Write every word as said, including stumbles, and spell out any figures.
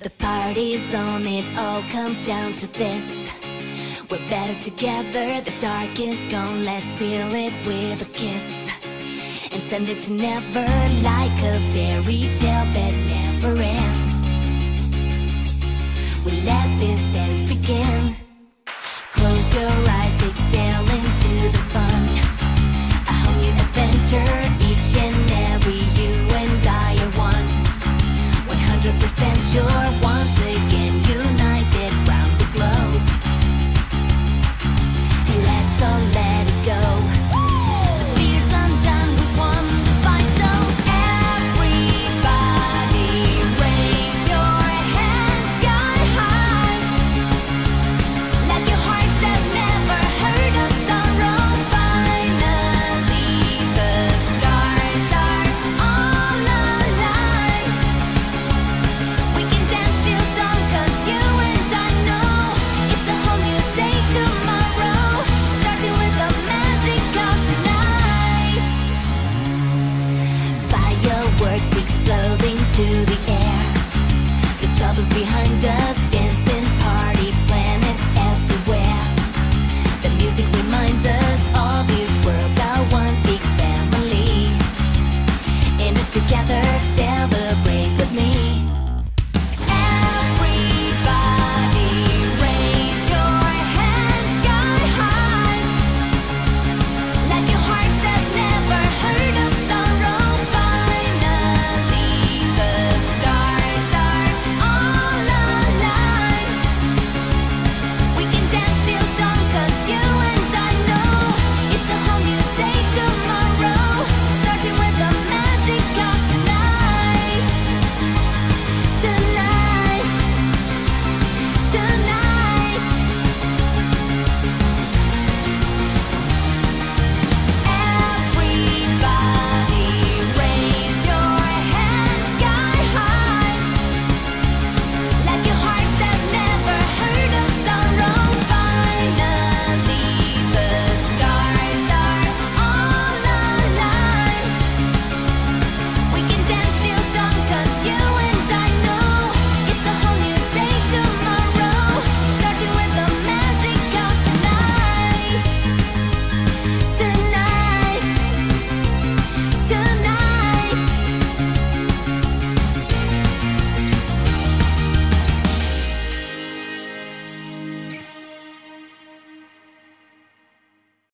The party's on, it all comes down to this. We're better together, the dark is gone. Let's seal it with a kiss and send it to never, like a fairy tale that never ends. We let this dance